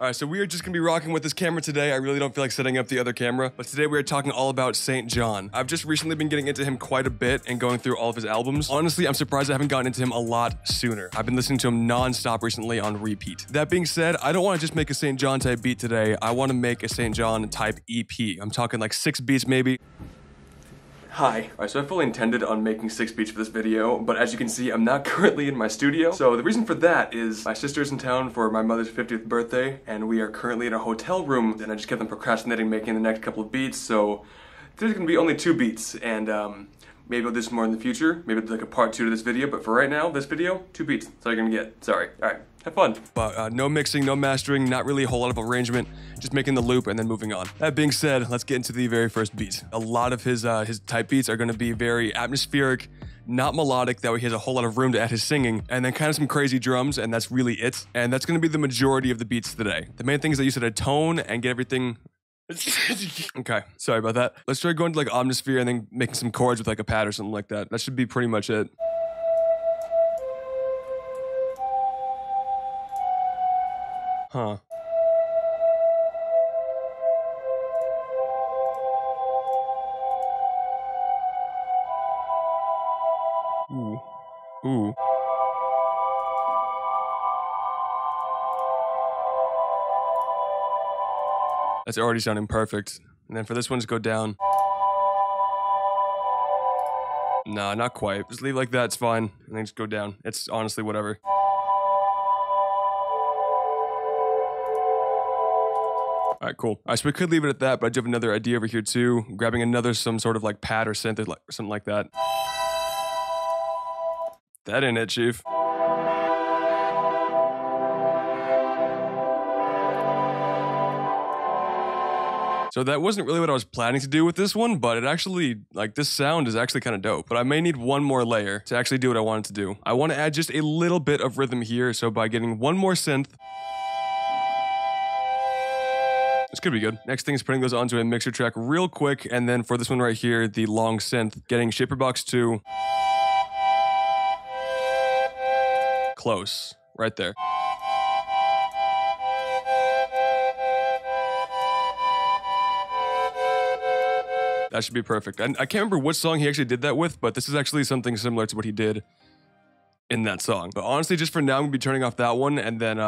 All right, so we are just gonna be rocking with this camera today. I really don't feel like setting up the other camera, but today we are talking all about Saint John. I've just recently been getting into him quite a bit and going through all of his albums. Honestly, I'm surprised I haven't gotten into him a lot sooner. I've been listening to him non-stop recently on repeat. That being said, I don't wanna just make a Saint John type beat today. I wanna make a Saint John type EP. I'm talking like 6 beats maybe. Hi. Alright, so I fully intended on making 6 beats for this video, but as you can see, I'm not currently in my studio. So the reason for that is my sister's in town for my mother's 50th birthday, and we are currently in a hotel room, and I just kept on procrastinating making the next couple of beats, so there's gonna be only 2 beats, and maybe I'll do some more in the future. Maybe I'll do like a part 2 to this video, but for right now, this video, 2 beats. That's all you're gonna get. Sorry. Alright, have fun. But no mixing, no mastering, not really a whole lot of arrangement, just making the loop and then moving on. That being said, let's get into the very first beat. A lot of his type beats are gonna be very atmospheric, not melodic, that way he has a whole lot of room to add his singing, and then kind of some crazy drums, and that's really it. And that's gonna be the majority of the beats today. The main thing is that you set a tone and get everything okay, sorry about that. Let's try going to like Omnisphere and then making some chords with like a pad or something like that. That should be pretty much it. Huh. Ooh. Ooh. That's already sounding perfect. And then for this one, just go down. Nah, not quite. Just leave like that, it's fine. And then just go down. It's honestly whatever. All right, cool. All right, so we could leave it at that, but I do have another idea over here too. I'm grabbing another, some sort of like pad or synth or something like that. That ain't it, chief. So that wasn't really what I was planning to do with this one, but it actually, like this sound is actually kind of dope, but I may need one more layer to actually do what I wanted to do. I want to add just a little bit of rhythm here. So by getting one more synth, this could be good. Next thing is putting those onto a mixer track real quick. And then for this one right here, the long synth, getting Shaper Box 2. Close, right there. That should be perfect. And I can't remember what song he actually did that with, but this is actually something similar to what he did in that song. But honestly, just for now, I'm gonna be turning off that one and then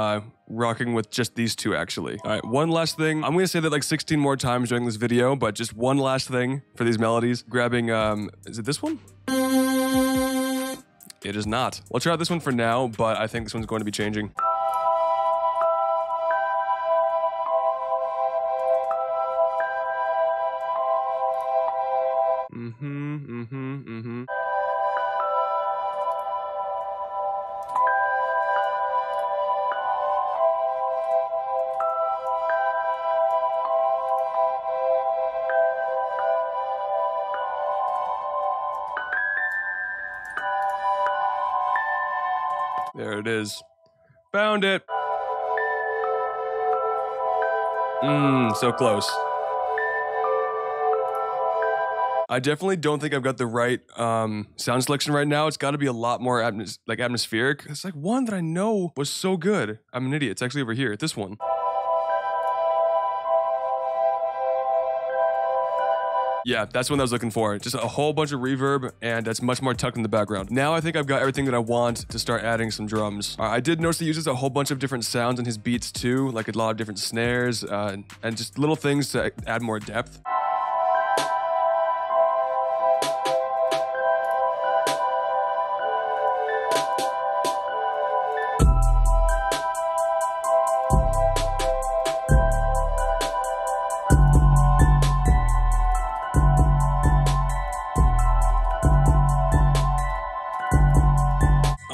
rocking with just these two actually. All right, one last thing. I'm gonna say that like 16 more times during this video, but just one last thing for these melodies. Grabbing, is it this one? It is not. We'll try out this one for now, but I think this one's going to be changing. There it is. Found it. So close. I definitely don't think I've got the right sound selection right now. It's got to be a lot more atmospheric. It's like one that I know was so good. I'm an idiot. It's actually over here. This one. Yeah, that's what I was looking for. Just a whole bunch of reverb, and that's much more tucked in the background. Now I think I've got everything that I want to start adding some drums. I did notice he uses a whole bunch of different sounds in his beats too, like a lot of different snares and just little things to add more depth.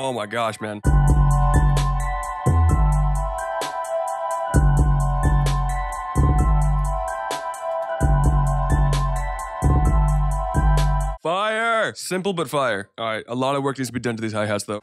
Oh my gosh, man. Fire! Simple but fire. All right, a lot of work needs to be done to these hi-hats though.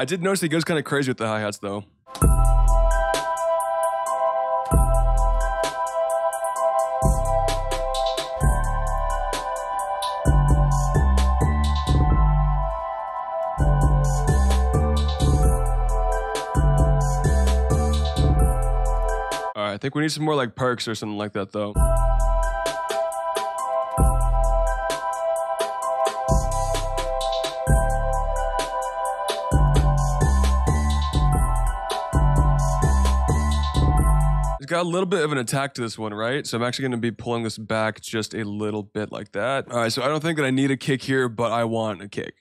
I did notice he goes kind of crazy with the hi-hats though. Alright, I think we need some more like perks or something like that though. Got a little bit of an attack to this one, right? So I'm actually going to be pulling this back just a little bit like that. All right, so I don't think that I need a kick here, but I want a kick.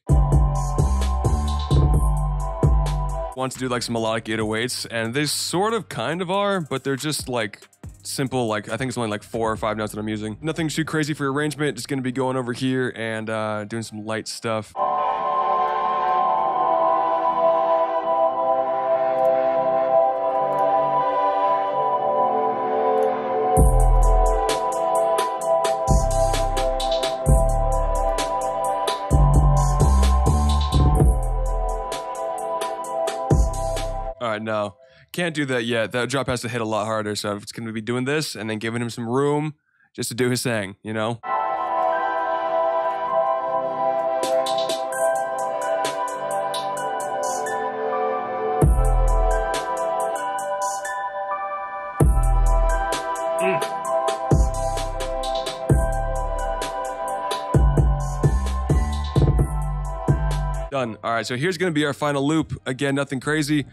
Want to do like some melodic 808s, and they sort of kind of are, but they're just like simple, like I think it's only like 4 or 5 notes that I'm using. Nothing too crazy for arrangement, just going to be going over here and doing some light stuff. No, can't do that yet. That drop has to hit a lot harder, so it's going to be doing this and then giving him some room just to do his thing, you know? Done. All right, so here's going to be our final loop. Again, nothing crazy.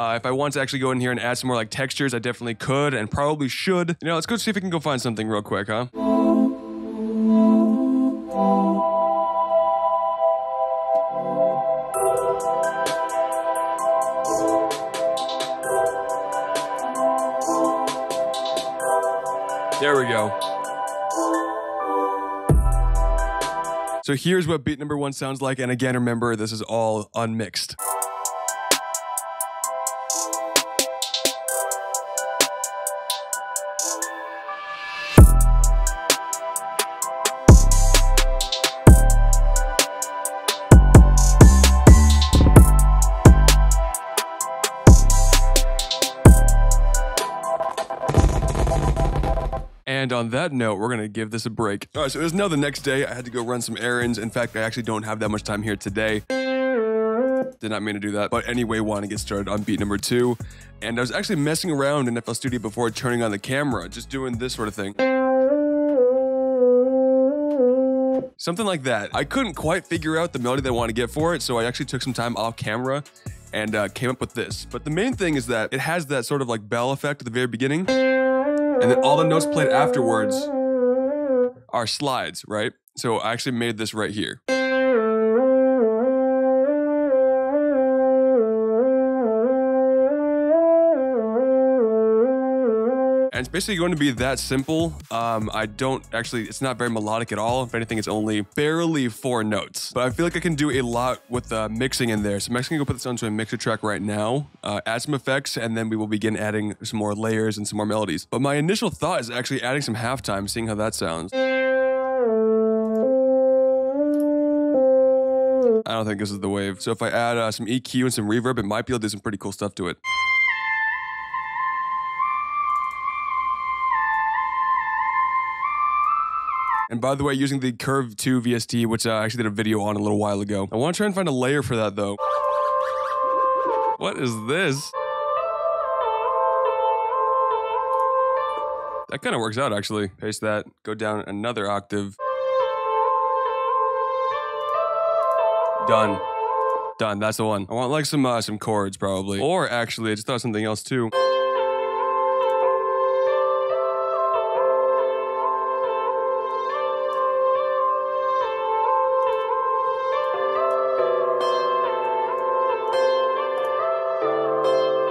If I want to actually go in here and add some more like textures, I definitely could and probably should. You know, let's go see if we can go find something real quick, huh? There we go. So here's what beat number 1 sounds like. And again, remember, this is all unmixed. And on that note, we're going to give this a break. All right, so it is now the next day. I had to go run some errands. In fact, I actually don't have that much time here today. Did not mean to do that. But anyway, want to get started on beat number 2. And I was actually messing around in FL Studio before turning on the camera, just doing this sort of thing. Something like that. I couldn't quite figure out the melody that I want to get for it, so I actually took some time off camera and came up with this. But the main thing is that it has that sort of like bell effect at the very beginning. And then all the notes played afterwards are slides, right? So I actually made this right here. And it's basically going to be that simple. I don't actually, it's not very melodic at all. If anything, it's only barely 4 notes. But I feel like I can do a lot with mixing in there. So I'm actually going to put this onto a mixer track right now, add some effects, and then we will begin adding some more layers and some more melodies. But my initial thought is actually adding some halftime, seeing how that sounds. I don't think this is the wave. So if I add some EQ and some reverb, it might be able to do some pretty cool stuff to it. And by the way, using the Curve 2 VST, which I actually did a video on a little while ago. I want to try and find a layer for that, though. What is this? That kind of works out, actually. Paste that, go down another octave. Done. Done, that's the one. I want, like, some chords, probably. Or, actually, I just thought of something else, too.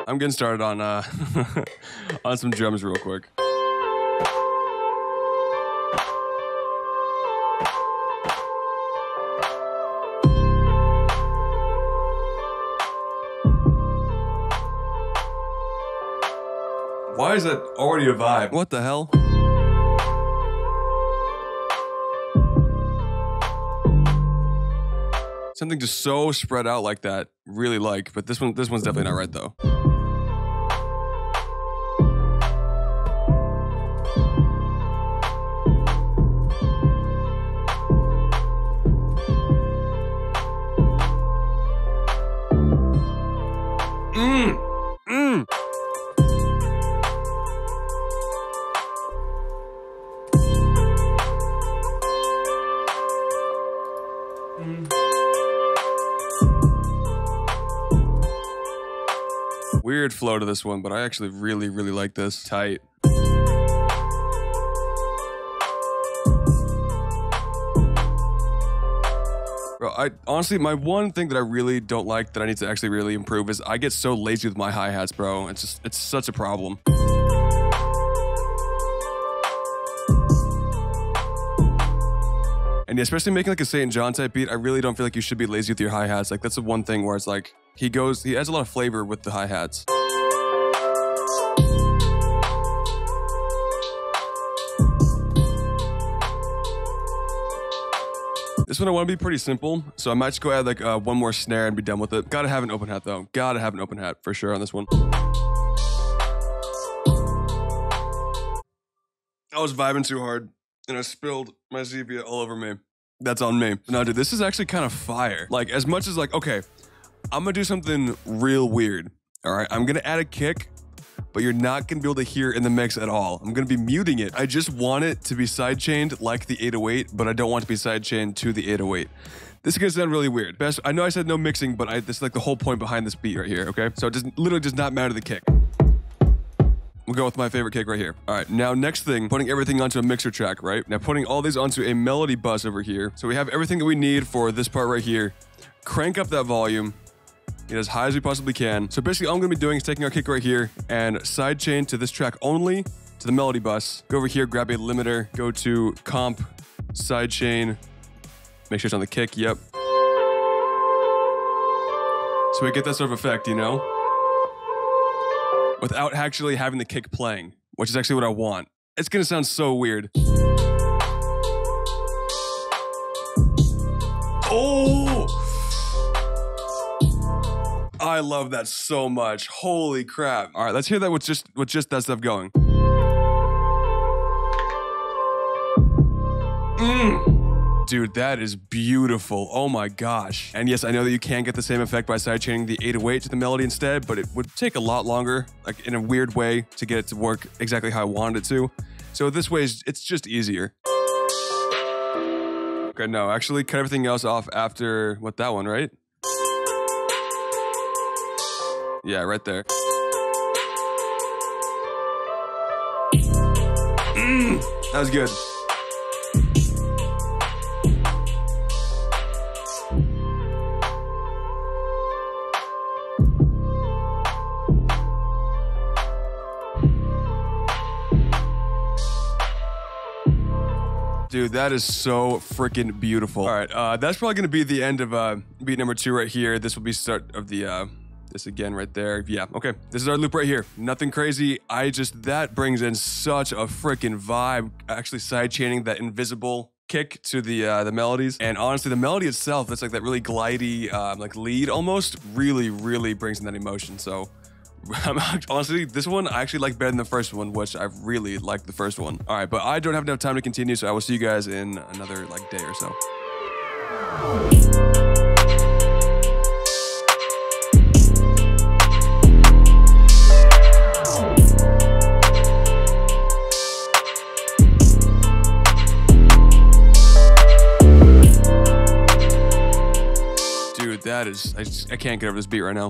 I'm getting started on on some drums real quick. Why is that already a vibe? What the hell? Something just so spread out like that, really like. But this one's definitely not right though. Weird flow to this one, but I actually really, really like this. Tight. Bro, I honestly, my one thing that I really don't like that I need to actually really improve is I get so lazy with my hi-hats, bro. It's such a problem. And yeah, especially making like a Saint John type beat, I really don't feel like you should be lazy with your hi-hats. Like that's the one thing where it's like, he adds a lot of flavor with the hi-hats. This one I want to be pretty simple, so I might just go add like one more snare and be done with it. Gotta have an open hat though. Gotta have an open hat for sure on this one. I was vibing too hard and I spilled my Zevia all over me. That's on me. No, dude, this is actually kind of fire. Like as much as like, okay, I'm gonna do something real weird, all right? I'm gonna add a kick, but you're not gonna be able to hear in the mix at all. I'm gonna be muting it. I just want it to be sidechained like the 808, but I don't want it to be sidechained to the 808. This is gonna sound really weird. Best, I know I said no mixing, but this is like the whole point behind this beat right here, okay? So it literally does not matter the kick. We'll go with my favorite kick right here. All right, now next thing, putting everything onto a mixer track, right? Now putting all these onto a melody bus over here. So we have everything that we need for this part right here. Crank up that volume. Get as high as we possibly can. So basically all I'm gonna be doing is taking our kick right here and sidechain to this track only, to the melody bus. Go over here, grab a limiter, go to comp, sidechain, make sure it's on the kick, yep. So we get that sort of effect, you know? Without actually having the kick playing, which is actually what I want. It's gonna sound so weird. Oh! I love that so much. Holy crap. All right, let's hear that with just that stuff going. Dude, that is beautiful. Oh my gosh. And yes, I know that you can get the same effect by sidechaining the 808 to the melody instead, but it would take a lot longer, like in a weird way, to get it to work exactly how I wanted it to. So this way, it's just easier. Okay, no, actually cut everything else off after, what, that one, right? Yeah, right there. That was good. Dude, that is so freaking beautiful. All right, that's probably gonna be the end of beat number 2 right here. This will be start of the, this again right there. Yeah, okay. This is our loop right here. Nothing crazy. That brings in such a freaking vibe. Actually sidechaining that invisible kick to the melodies. And honestly, the melody itself, that's like that really glidey, like lead almost, really, really brings in that emotion. So honestly, this one I actually like better than the first one, which I really liked the first one. All right, but I don't have enough time to continue, so I will see you guys in another like day or so. Dude, I can't get over this beat right now.